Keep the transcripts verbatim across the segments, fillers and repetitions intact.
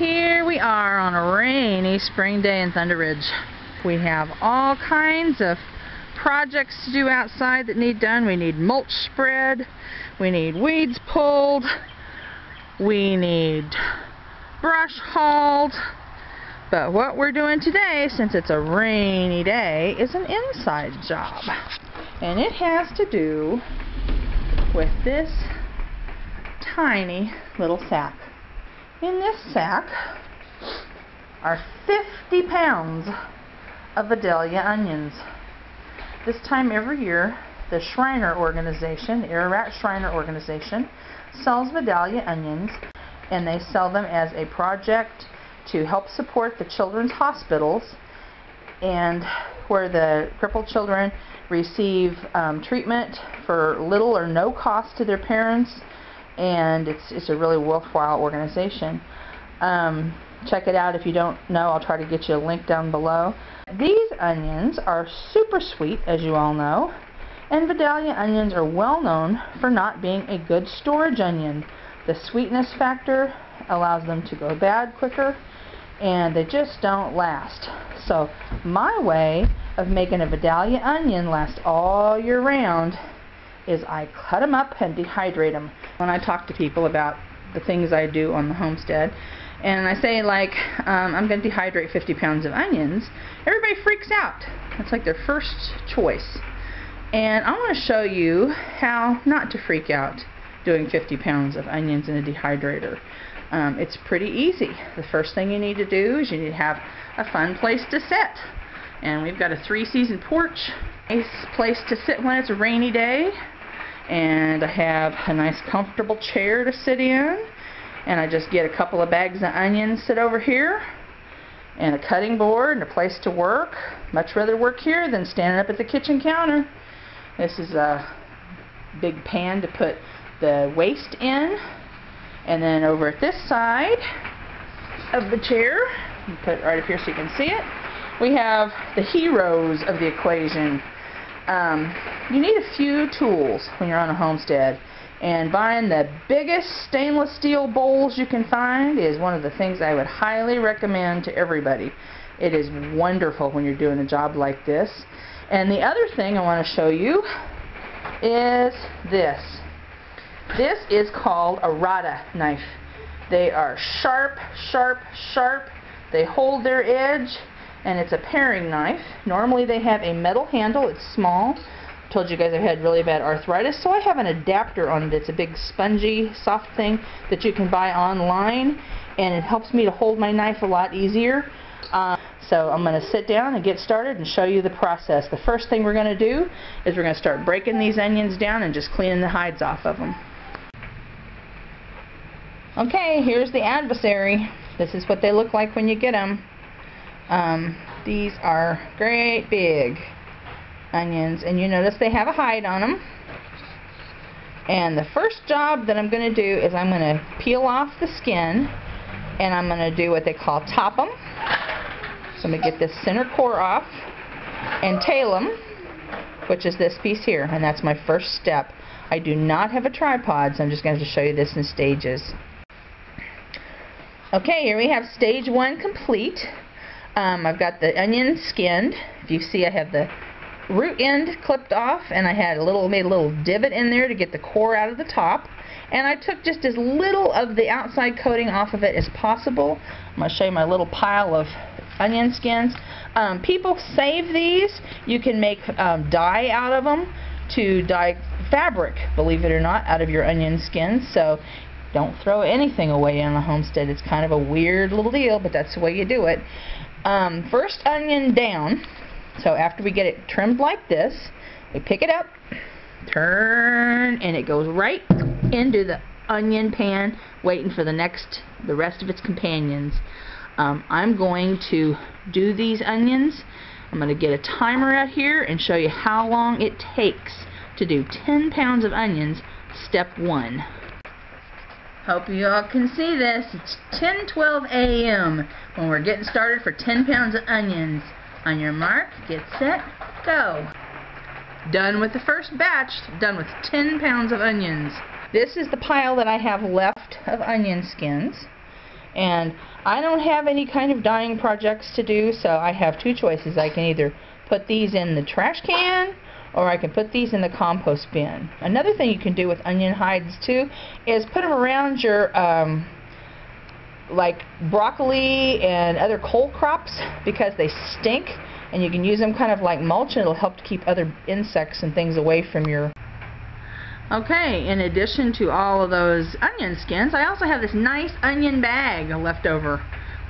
Here we are on a rainy spring day in Thunder Ridge. We have all kinds of projects to do outside that need done. We need mulch spread, we need weeds pulled, we need brush hauled, but what we're doing today, since it's a rainy day, is an inside job. And it has to do with this tiny little sack. In this sack are fifty pounds of Vidalia onions. This time every year, the Shriner organization, the Ararat Shriner organization, sells Vidalia onions, and they sell them as a project to help support the children's hospitals, and where the crippled children receive um, treatment for little or no cost to their parents. And it's, it's a really worthwhile organization. Um, check it out if you don't know. I'll try to get you a link down below. These onions are super sweet, as you all know, and Vidalia onions are well known for not being a good storage onion. The sweetness factor allows them to go bad quicker, and they just don't last. So my way of making a Vidalia onion last all year round is I cut them up and dehydrate them. When I talk to people about the things I do on the homestead, and I say, like, um, I'm going to dehydrate fifty pounds of onions, everybody freaks out. That's like their first choice. And I want to show you how not to freak out doing fifty pounds of onions in a dehydrator. Um, it's pretty easy. The first thing you need to do is you need to have a fun place to sit. And we've got a three-season porch, nice place to sit when it's a rainy day. And I have a nice comfortable chair to sit in, and I just get a couple of bags of onions, sit over here, and a cutting board and a place to work. Much rather work here than standing up at the kitchen counter. This is a big pan to put the waste in, and then over at this side of the chair, you put it right up here so you can see it, we have the heroes of the equation. Um, you need a few tools when you're on a homestead, and buying the biggest stainless steel bowls you can find is one of the things I would highly recommend to everybody. It is wonderful when you're doing a job like this. And the other thing I want to show you is this. This is called a Rata knife. They are sharp, sharp, sharp. They hold their edge. And it's a paring knife. Normally they have a metal handle. It's small. I told you guys I had really bad arthritis, so I have an adapter on it. It's a big spongy soft thing that you can buy online, and it helps me to hold my knife a lot easier. Um, so I'm going to sit down and get started and show you the process. The first thing we're going to do is we're going to start breaking these onions down and just cleaning the hides off of them. Okay, here's the adversary. This is what they look like when you get them. Um, these are great big onions, and you notice they have a hide on them. And the first job that I'm going to do is I'm going to peel off the skin, and I'm going to do what they call top them. So I'm going to get this center core off and tail them, which is this piece here, and that's my first step. I do not have a tripod, so I'm just going to show you this in stages. Okay, here we have stage one complete. Um, I've got the onion skinned. If you see, I have the root end clipped off, and I had a little made a little divot in there to get the core out of the top. And I took just as little of the outside coating off of it as possible. I'm going to show you my little pile of onion skins. Um, people save these. You can make um, dye out of them, to dye fabric, believe it or not, out of your onion skins. So don't throw anything away on a homestead. It's kind of a weird little deal, but that's the way you do it. Um, first onion down, so after we get it trimmed like this, we pick it up, turn, and it goes right into the onion pan, waiting for the next, the rest of its companions. Um, I'm going to do these onions. I'm going to get a timer out here and show you how long it takes to do ten pounds of onions, step one. Hope you all can see this. It's ten twelve a m when we're getting started for ten pounds of onions. On your mark, get set, go. Done with the first batch, done with ten pounds of onions. This is the pile that I have left of onion skins. And I don't have any kind of dyeing projects to do, so I have two choices. I can either put these in the trash can, or I can put these in the compost bin. Another thing you can do with onion hides too is put them around your um, like broccoli and other cold crops, because they stink, and you can use them kind of like mulch, and it'll help to keep other insects and things away from your... Okay, in addition to all of those onion skins, I also have this nice onion bag left over,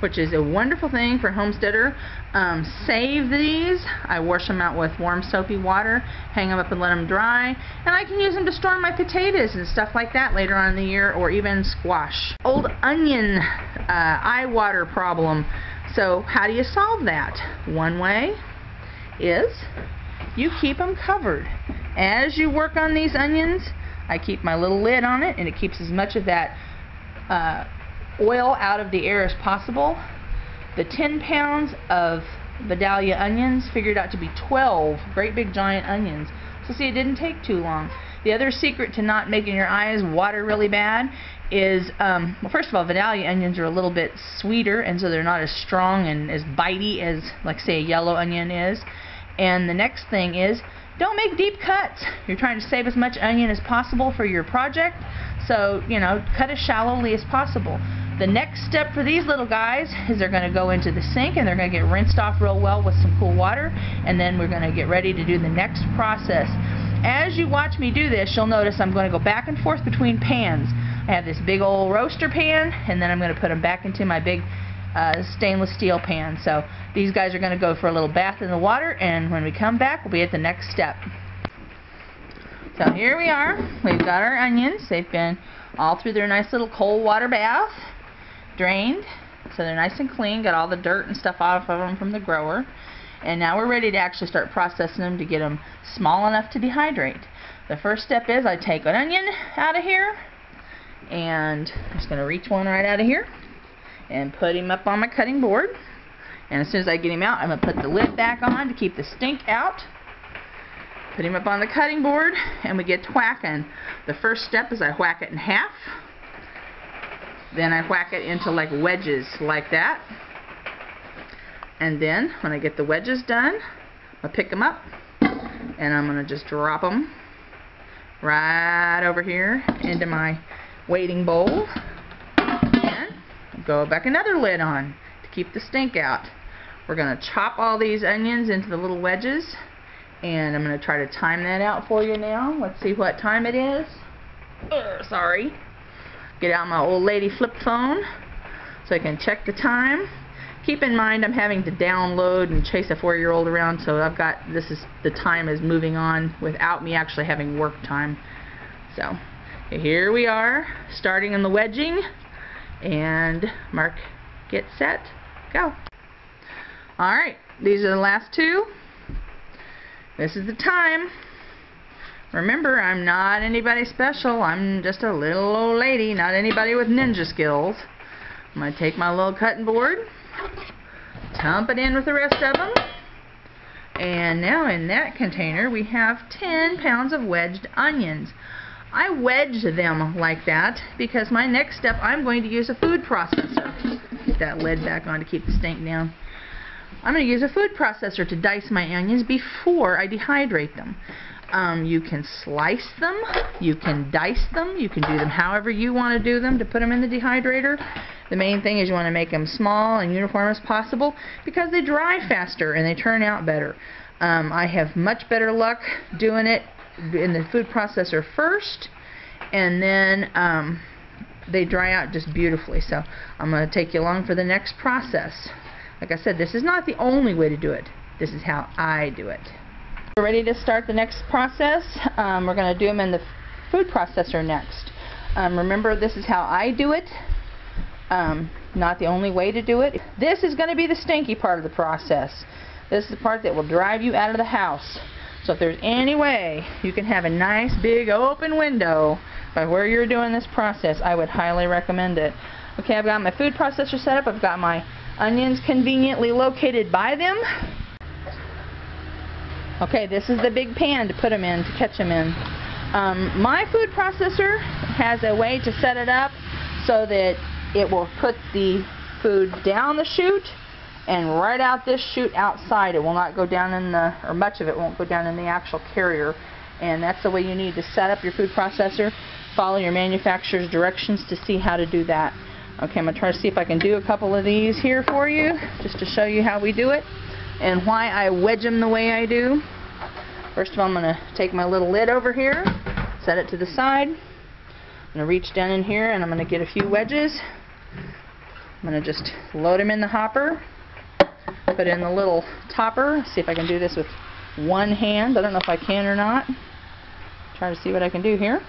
which is a wonderful thing for homesteader. Um, save these. I wash them out with warm soapy water, hang them up and let them dry, and I can use them to store my potatoes and stuff like that later on in the year, or even squash. Old onion uh, eye water problem. So how do you solve that? One way is you keep them covered. As you work on these onions, I keep my little lid on it, and it keeps as much of that uh, oil out of the air as possible. The ten pounds of Vidalia onions figured out to be twelve great big giant onions. So see, it didn't take too long. The other secret to not making your eyes water really bad is, um, well, first of all, Vidalia onions are a little bit sweeter, and so they're not as strong and as bitey as, like, say, a yellow onion is. And the next thing is, don't make deep cuts. You're trying to save as much onion as possible for your project, so, you know, cut as shallowly as possible. The next step for these little guys is they're going to go into the sink, and they're going to get rinsed off real well with some cool water, and then we're going to get ready to do the next process. As you watch me do this, you'll notice I'm going to go back and forth between pans. I have this big old roaster pan, and then I'm going to put them back into my big uh, stainless steel pan. So these guys are going to go for a little bath in the water, and when we come back, we'll be at the next step. So here we are. We've got our onions. They've been all through their nice little cold water bath, drained, so they're nice and clean, got all the dirt and stuff off of them from the grower, and now we're ready to actually start processing them to get them small enough to dehydrate. The first step is I take an onion out of here, and I'm just going to reach one right out of here and put him up on my cutting board, and as soon as I get him out, I'm going to put the lid back on to keep the stink out, put him up on the cutting board, and we get to whacking. The first step is I whack it in half. Then I whack it into like wedges like that, and then when I get the wedges done, I pick them up and I'm gonna just drop them right over here into my waiting bowl, and go back another lid on to keep the stink out. We're gonna chop all these onions into the little wedges, and I'm gonna try to time that out for you now. Let's see what time it is. Ugh, sorry. Get out my old lady flip phone so I can check the time. Keep in mind I'm having to download and chase a four-year-old around, so I've got, this is, the time is moving on without me actually having work time. So here we are, starting in the wedging, and mark, get set, go. Alright, these are the last two. This is the time. Remember, I'm not anybody special. I'm just a little old lady, not anybody with ninja skills. I'm going to take my little cutting board, dump it in with the rest of them, and now in that container we have ten pounds of wedged onions. I wedge them like that because my next step, I'm going to use a food processor. Get that lid back on to keep the stink down. I'm going to use a food processor to dice my onions before I dehydrate them. Um, you can slice them, you can dice them, you can do them however you want to do them to put them in the dehydrator. The main thing is you want to make them small and uniform as possible because they dry faster and they turn out better. Um, I have much better luck doing it in the food processor first, and then um, they dry out just beautifully. So I'm going to take you along for the next process. Like I said, this is not the only way to do it. This is how I do it. We're ready to start the next process. Um, we're going to do them in the food processor next. Um, remember, this is how I do it. Um, not the only way to do it. This is going to be the stinky part of the process. This is the part that will drive you out of the house. So if there's any way you can have a nice big open window by where you're doing this process, I would highly recommend it. Okay, I've got my food processor set up. I've got my onions conveniently located by them. Okay, this is the big pan to put them in, to catch them in. Um, my food processor has a way to set it up so that it will put the food down the chute and right out this chute outside. It will not go down in the, or much of it won't go down in the actual carrier. And that's the way you need to set up your food processor. Follow your manufacturer's directions to see how to do that. Okay, I'm going to try to see if I can do a couple of these here for you, just to show you how we do it and why I wedge them the way I do. First of all, I'm going to take my little lid over here, set it to the side. I'm going to reach down in here and I'm going to get a few wedges. I'm going to just load them in the hopper, put in the little topper. See if I can do this with one hand. I don't know if I can or not. Try to see what I can do here.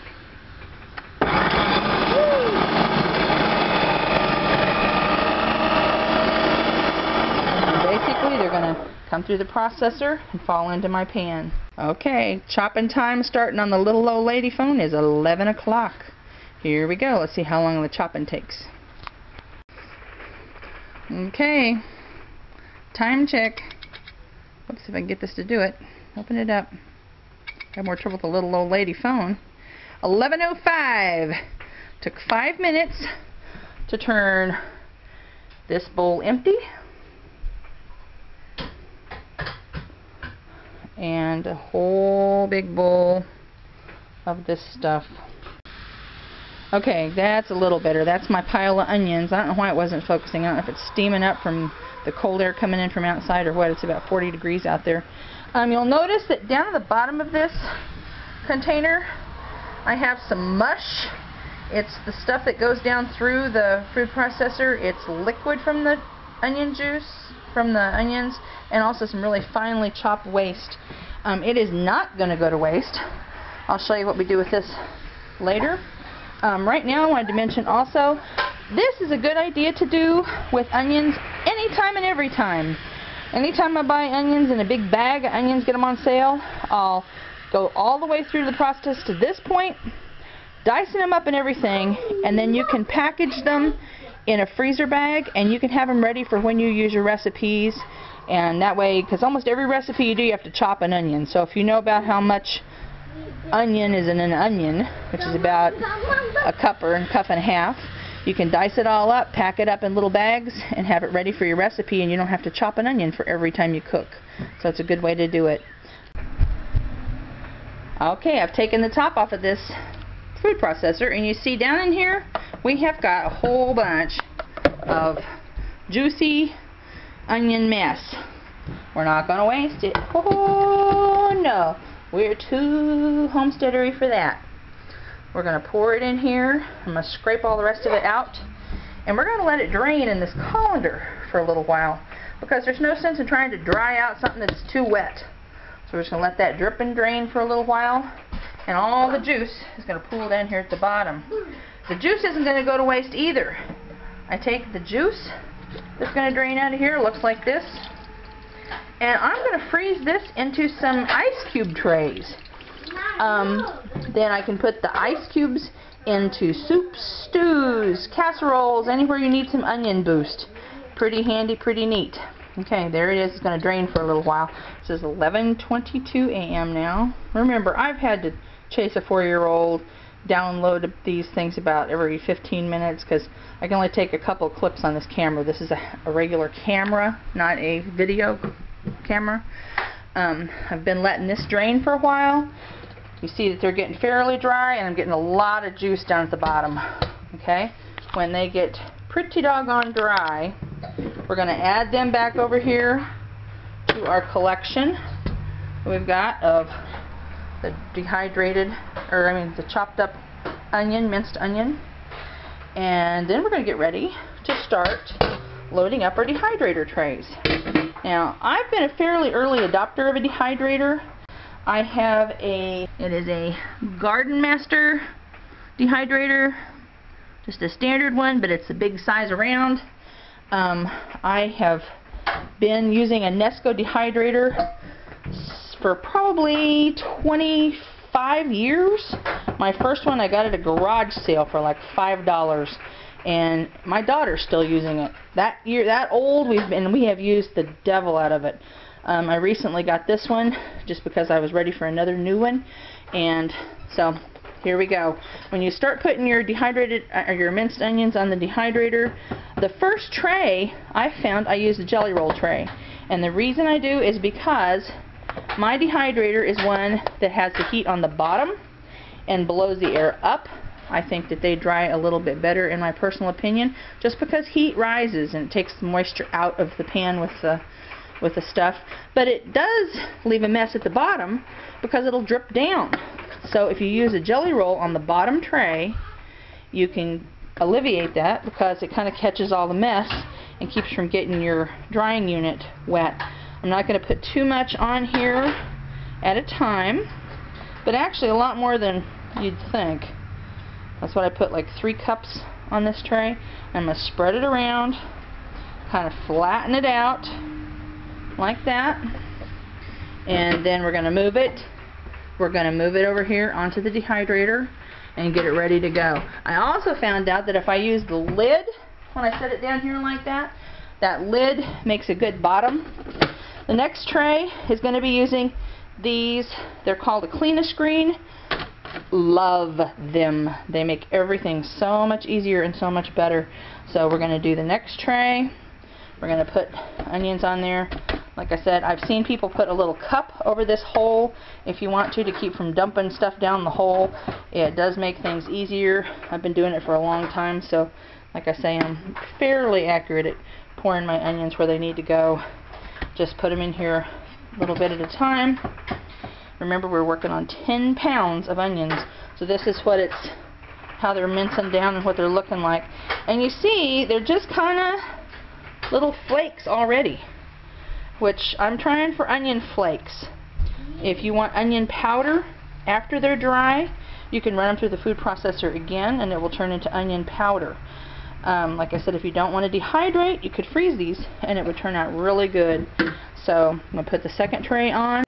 And basically they're going to come through the processor and fall into my pan. Okay, chopping time starting on the little old lady phone is eleven o'clock. Here we go. Let's see how long the chopping takes. Okay, time check. Let's see if I can get this to do it. Open it up. Got more trouble with the little old lady phone. eleven oh five. Took five minutes to turn this bowl empty. And a whole big bowl of this stuff. Okay, that's a little better. That's my pile of onions. I don't know why it wasn't focusing. I don't know if it's steaming up from the cold air coming in from outside or what. It's about forty degrees out there. Um, you'll notice that down at the bottom of this container I have some mush. It's the stuff that goes down through the food processor. It's liquid from the onion juice, from the onions, and also some really finely chopped waste. Um, it is not going to go to waste. I'll show you what we do with this later. Um, right now I wanted to mention also, this is a good idea to do with onions anytime and every time. Anytime I buy onions in a big bag of onions, get them on sale, I'll go all the way through the process to this point, dicing them up and everything, and then you can package them in a freezer bag and you can have them ready for when you use your recipes. And that way, because almost every recipe you do, you have to chop an onion. So if you know about how much onion is in an onion, which is about a cup or a cup and a half, you can dice it all up, pack it up in little bags, and have it ready for your recipe, and you don't have to chop an onion for every time you cook. So it's a good way to do it. Okay, I've taken the top off of this food processor, and you see down in here we have got a whole bunch of juicy onion mess. We're not going to waste it. Oh no, we're too homesteadery for that. We're going to pour it in here. I'm going to scrape all the rest of it out. And we're going to let it drain in this colander for a little while, because there's no sense in trying to dry out something that's too wet. So we're just going to let that drip and drain for a little while. And all the juice is going to pool down here at the bottom. The juice isn't going to go to waste either. I take the juice that's going to drain out of here, looks like this. And I'm going to freeze this into some ice cube trays. Um, then I can put the ice cubes into soups, stews, casseroles, anywhere you need some onion boost. Pretty handy, pretty neat. Okay, there it is. It's going to drain for a little while. It says eleven twenty-two a m now. Remember, I've had to chase a four-year-old, download these things about every fifteen minutes, because I can only take a couple clips on this camera. This is a, a regular camera, not a video camera. Um, I've been letting this drain for a while. You see that they're getting fairly dry, and I'm getting a lot of juice down at the bottom. Okay, when they get pretty doggone dry, we're going to add them back over here to our collection we've got of the dehydrated, or I mean the chopped up onion, minced onion. And then we're going to get ready to start loading up our dehydrator trays. Now, I've been a fairly early adopter of a dehydrator. I have a, it is a Garden Master dehydrator, just a standard one, but it's a big size around. Um, I have been using a Nesco dehydrator for probably twenty-five years. My first one I got at a garage sale for like five dollars. And my daughter's still using it. That year, that old, we've been, we have used the devil out of it. Um, I recently got this one just because I was ready for another new one, and so Here we go. When you start putting your dehydrated or your minced onions on the dehydrator, the first tray I found I used a jelly roll tray, and the reason I do is because my dehydrator is one that has the heat on the bottom and blows the air up. I think that they dry a little bit better in my personal opinion, just because heat rises and it takes the moisture out of the pan with the with the stuff, but it does leave a mess at the bottom because it'll drip down. So if you use a jelly roll on the bottom tray, you can alleviate that because it kind of catches all the mess and keeps from getting your drying unit wet. I'm not going to put too much on here at a time, but actually a lot more than you'd think. That's what I put, like three cups on this tray. I'm going to spread it around, kind of flatten it out like that, and then we're going to move it. We're going to move it over here onto the dehydrator and get it ready to go. I also found out that if I use the lid when I set it down here like that, that lid makes a good bottom. The next tray is going to be using these. They're called a Clean-A-Screen. Love them. They make everything so much easier and so much better. So we're going to do the next tray. We're going to put onions on there. Like I said, I've seen people put a little cup over this hole if you want to, to keep from dumping stuff down the hole. It does make things easier. I've been doing it for a long time, so like I say, I'm fairly accurate at pouring my onions where they need to go. Just put them in here a little bit at a time. Remember, we're working on ten pounds of onions, so this is what it's, how they're mincing down and what they're looking like. And you see, they're just kind of little flakes already, which I'm trying for onion flakes. If you want onion powder after they're dry, you can run them through the food processor again and it will turn into onion powder. Um, like I said, if you don't want to dehydrate, you could freeze these and it would turn out really good. So I'm going to put the second tray on.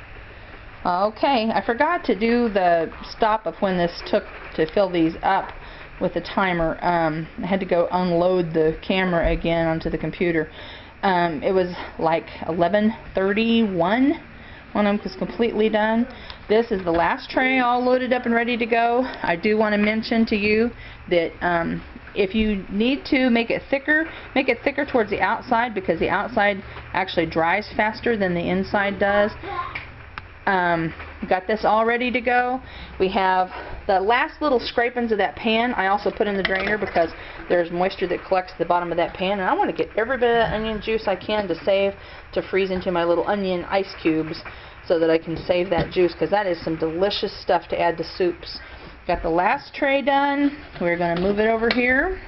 Okay, I forgot to do the stop of when this took to fill these up with the timer. Um, I had to go unload the camera again onto the computer. Um, it was like eleven thirty-one when I was completely done. This is the last tray all loaded up and ready to go. I do want to mention to you that um, if you need to make it thicker, make it thicker towards the outside, because the outside actually dries faster than the inside does. Um, got this all ready to go. We have the last little scrapings of that pan. I also put in the drainer because there's moisture that collects at the bottom of that pan, and I want to get every bit of onion juice I can to save to freeze into my little onion ice cubes so that I can save that juice, because that is some delicious stuff to add to soups. Got the last tray done. We're going to move it over here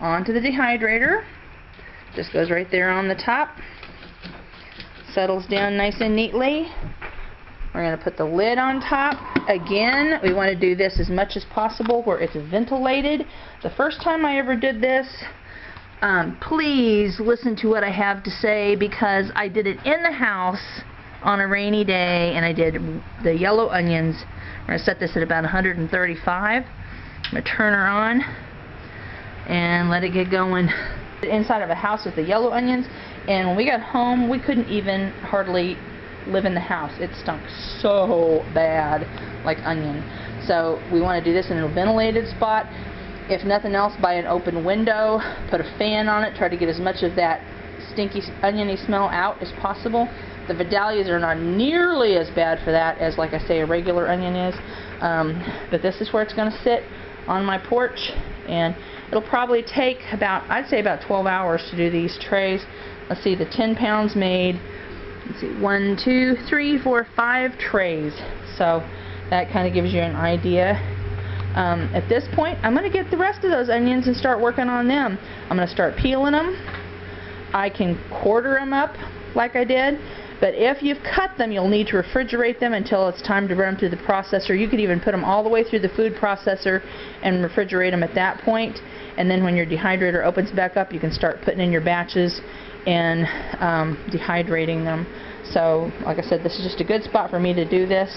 onto the dehydrator. Just goes right there on the top. Settles down nice and neatly. We're going to put the lid on top. Again, we want to do this as much as possible where it's ventilated. The first time I ever did this, um, please listen to what I have to say, because I did it in the house on a rainy day, and I did the yellow onions. We're going to set this at about one hundred thirty-five. I'm going to turn her on and let it get going. Inside of a house with the yellow onions, and when we got home, we couldn't even hardly live in the house. It stunk so bad, like onion. So we want to do this in a ventilated spot. If nothing else, by an open window, put a fan on it, try to get as much of that stinky oniony smell out as possible. The Vidalias are not nearly as bad for that as, like I say, a regular onion is, um, but this is where it's going to sit on my porch, and it'll probably take about, I'd say about twelve hours to do these trays. Let's see, the ten pounds made. Let's see, one, two, three, four, five trays. So that kind of gives you an idea. Um, at this point, I'm going to get the rest of those onions and start working on them. I'm going to start peeling them. I can quarter them up like I did, but if you've cut them, you'll need to refrigerate them until it's time to run them through the processor. You could even put them all the way through the food processor and refrigerate them at that point. And then when your dehydrator opens back up, you can start putting in your batches and um, dehydrating them. So like I said, this is just a good spot for me to do this,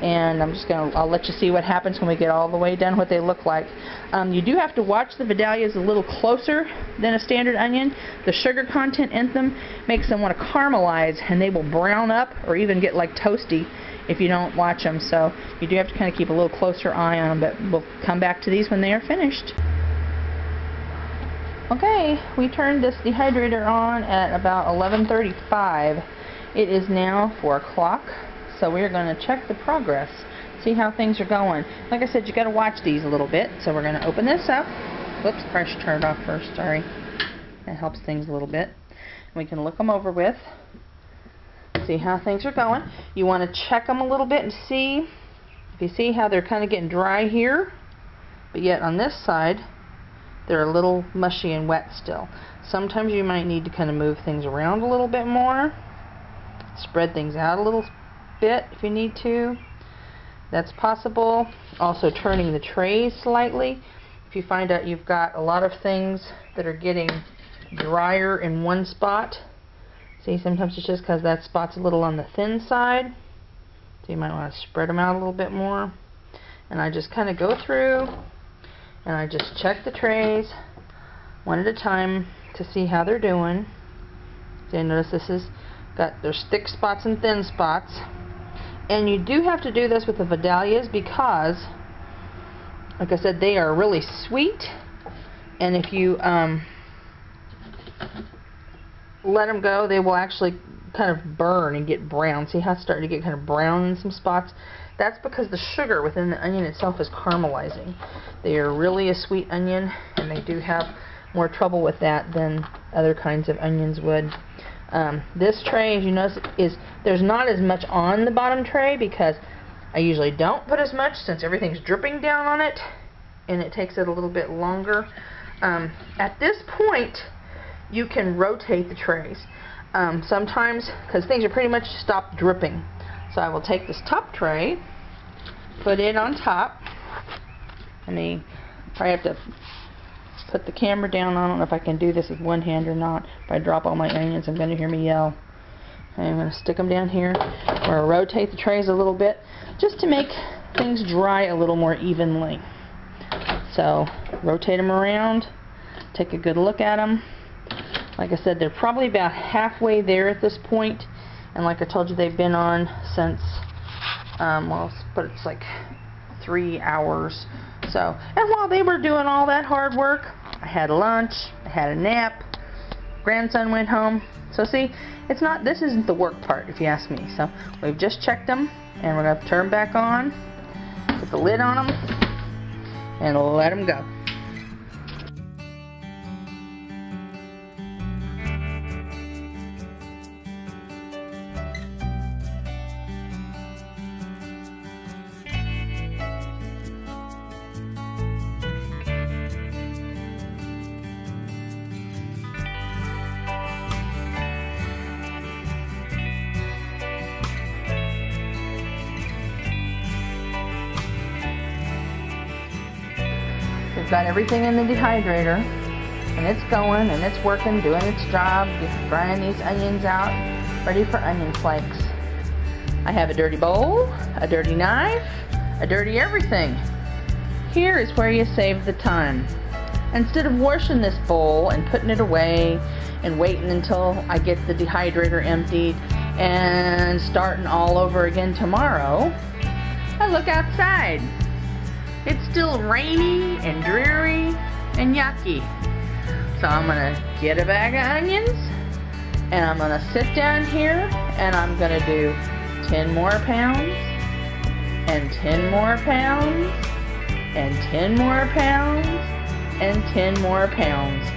and I'm just going to, I'll let you see what happens when we get all the way done, what they look like. Um, you do have to watch the Vidalias a little closer than a standard onion. The sugar content in them makes them want to caramelize, and they will brown up or even get like toasty if you don't watch them. So you do have to kind of keep a little closer eye on them, but we'll come back to these when they are finished. Okay, we turned this dehydrator on at about eleven thirty-five. It is now four o'clock, so we are going to check the progress, see how things are going. Like I said, you got to watch these a little bit, so we're going to open this up. Whoops, pressure turned off first, sorry. That helps things a little bit. We can look them over with, see how things are going. You want to check them a little bit and see, if you see how they're kind of getting dry here, but yet on this side, they're a little mushy and wet still. Sometimes you might need to kind of move things around a little bit more, spread things out a little bit if you need to. That's possible. Also turning the trays slightly. If you find out you've got a lot of things that are getting drier in one spot, see, sometimes it's just because that spot's a little on the thin side, so you might want to spread them out a little bit more. And I just kind of go through and I just check the trays one at a time to see how they're doing. So you notice this is got, there's thick spots and thin spots, and you do have to do this with the Vidalias because, like I said, they are really sweet, and if you um, let them go, they will actually kind of burn and get brown. See how it's starting to get kind of brown in some spots? That's because the sugar within the onion itself is caramelizing. They are really a sweet onion, and they do have more trouble with that than other kinds of onions would. Um, this tray, as you notice, is there's not as much on the bottom tray because I usually don't put as much since everything's dripping down on it, and it takes it a little bit longer. Um, at this point, you can rotate the trays. Um, sometimes, because things are pretty much stopped dripping. So I will take this top tray, put it on top. Let me probably have to put the camera down. I don't know if I can do this with one hand or not. If I drop all my onions, I'm going to hear me yell. I'm going to stick them down here. Or rotate the trays a little bit just to make things dry a little more evenly. So rotate them around. Take a good look at them. Like I said, they're probably about halfway there at this point, and like I told you, they've been on since, um, well, but it's like three hours. So, and while they were doing all that hard work, I had lunch, I had a nap, grandson went home. So see, it's not, this isn't the work part, if you ask me. So we've just checked them, and we're going to turn back on, put the lid on them, and let them go. Got everything in the dehydrator, and it's going and it's working, doing its job, frying these onions out, ready for onion flakes. I have a dirty bowl, a dirty knife, a dirty everything. Here is where you save the time. Instead of washing this bowl and putting it away and waiting until I get the dehydrator emptied and starting all over again tomorrow, I look outside. It's still rainy and dreary and yucky. So I'm going to get a bag of onions, and I'm going to sit down here, and I'm going to do ten more pounds, and ten more pounds, and ten more pounds, and ten more pounds.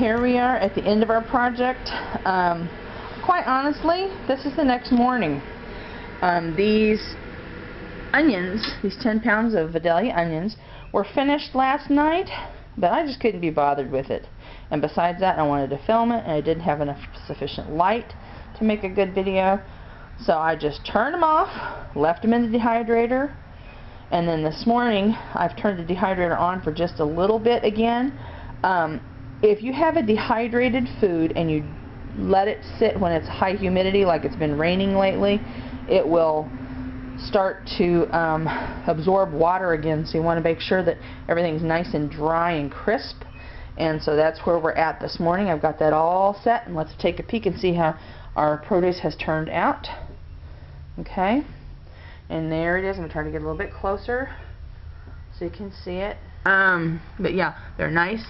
Here we are at the end of our project. Um, quite honestly, this is the next morning. Um, these onions, these ten pounds of Vidalia onions, were finished last night, but I just couldn't be bothered with it. And besides that, I wanted to film it, and I didn't have enough sufficient light to make a good video. So I just turned them off, left them in the dehydrator, and then this morning I've turned the dehydrator on for just a little bit again. Um, If you have a dehydrated food and you let it sit when it's high humidity, like it's been raining lately, it will start to um, absorb water again, so you want to make sure that everything's nice and dry and crisp. And so that's where we're at this morning. I've got that all set, and let's take a peek and see how our produce has turned out. Okay, and there it is. I'm going to try to get a little bit closer so you can see it. Um, but yeah, they're nice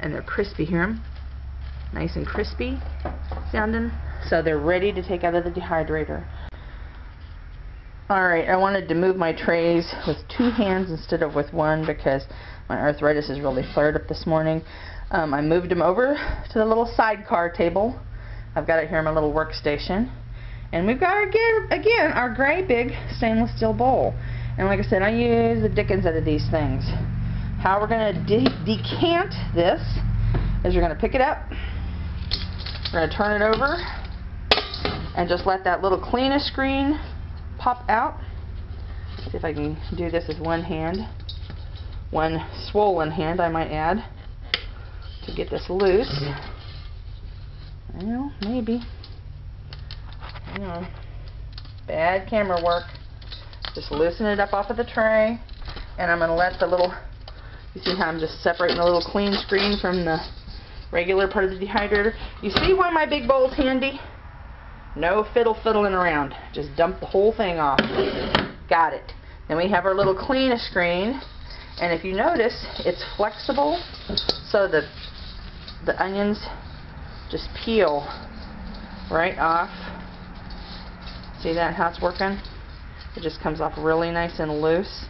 and they're crispy. Hear them? Nice and crispy sounding. So they're ready to take out of the dehydrator. Alright, I wanted to move my trays with two hands instead of with one because my arthritis is really flared up this morning. Um, I moved them over to the little sidecar table. I've got it here in my little workstation. And we've got, our, again, our gray big stainless steel bowl. And like I said, I use the dickens out of these things. How we're going to de decant this is we're going to pick it up, we're going to turn it over, and just let that little cleaner screen pop out. See if I can do this with one hand, one swollen hand, I might add, to get this loose. Well, maybe. Hang on. Bad camera work. Just loosen it up off of the tray, and I'm going to let the little, you see how I'm just separating the little clean screen from the regular part of the dehydrator. You see why my big bowl's handy? No fiddle fiddling around. Just dump the whole thing off. Got it. Then we have our little cleaner screen, and if you notice, it's flexible, so the the onions just peel right off. See that, how it's working? It just comes off really nice and loose,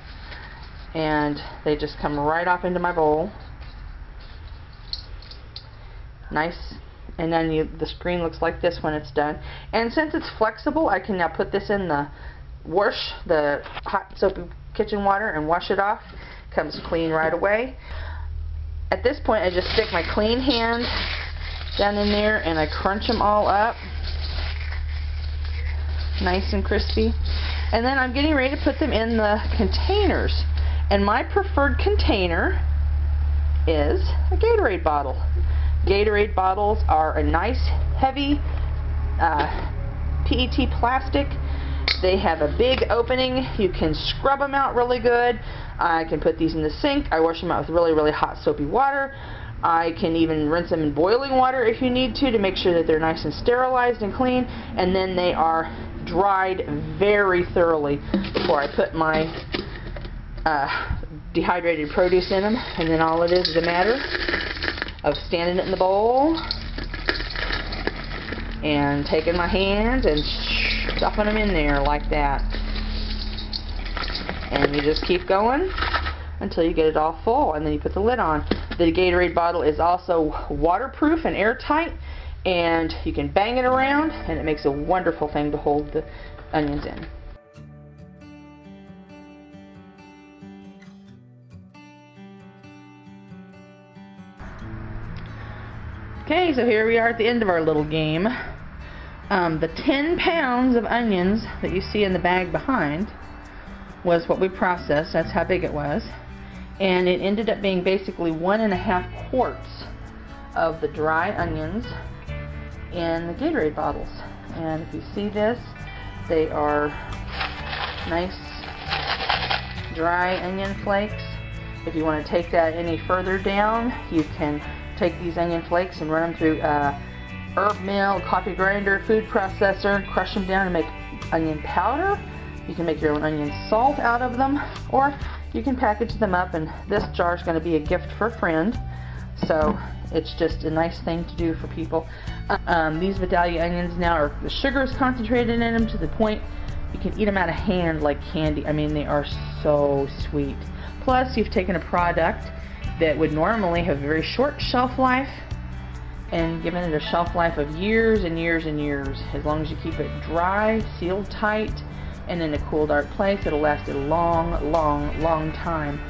and they just come right off into my bowl. Nice. And then you, the screen looks like this when it's done. And since it's flexible, I can now put this in the wash, the hot soapy kitchen water, and wash it off. Comes clean right away. At this point, I just stick my clean hand down in there and I crunch them all up. Nice and crispy. And then I'm getting ready to put them in the containers. And my preferred container is a Gatorade bottle. Gatorade bottles are a nice, heavy uh, P E T plastic. They have a big opening. You can scrub them out really good. I can put these in the sink. I wash them out with really, really hot soapy water. I can even rinse them in boiling water if you need to to make sure that they're nice and sterilized and clean. And then they are dried very thoroughly before I put my uh, dehydrated produce in them. And then all it is is a matter of standing it in the bowl and taking my hand and stuffing them in there like that. And you just keep going until you get it all full, and then you put the lid on. The Gatorade bottle is also waterproof and airtight, and you can bang it around, and it makes a wonderful thing to hold the onions in. Okay, so here we are at the end of our little game. Um, the ten pounds of onions that you see in the bag behind was what we processed. That's how big it was. And it ended up being basically one and a half quarts of the dry onions in the Gatorade bottles. And if you see this, they are nice dry onion flakes. If you want to take that any further down, you can take these onion flakes and run them through a herb mill, coffee grinder, food processor, crush them down and make onion powder. You can make your own onion salt out of them, or you can package them up, and this jar is going to be a gift for a friend. So it's just a nice thing to do for people. Um, these Vidalia onions now, are the sugar is concentrated in them to the point you can eat them out of hand like candy. I mean, they are so sweet. Plus, you've taken a product that would normally have very short shelf life and given it a shelf life of years and years and years. As long as you keep it dry, sealed tight, and in a cool, dark place, it'll last a long, long, long time.